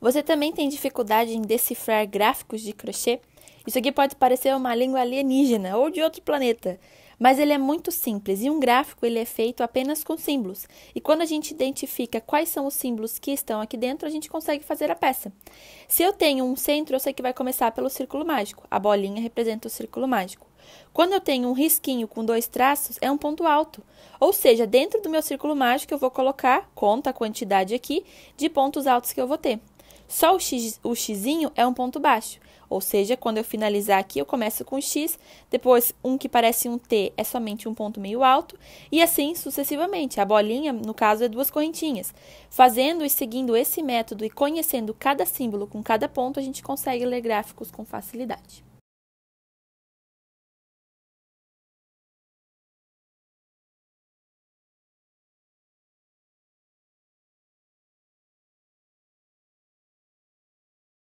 Você também tem dificuldade em decifrar gráficos de crochê? Isso aqui pode parecer uma língua alienígena ou de outro planeta, mas ele é muito simples e um gráfico ele é feito apenas com símbolos. E quando a gente identifica quais são os símbolos que estão aqui dentro, a gente consegue fazer a peça. Se eu tenho um centro, eu sei que vai começar pelo círculo mágico. A bolinha representa o círculo mágico. Quando eu tenho um risquinho com dois traços, é um ponto alto. Ou seja, dentro do meu círculo mágico eu vou colocar, conta a quantidade aqui, de pontos altos que eu vou ter. Só o xizinho é um ponto baixo, ou seja, quando eu finalizar aqui, eu começo com um x, depois um que parece um T é somente um ponto meio alto, e assim sucessivamente. A bolinha, no caso, é duas correntinhas. Fazendo e seguindo esse método e conhecendo cada símbolo com cada ponto, a gente consegue ler gráficos com facilidade.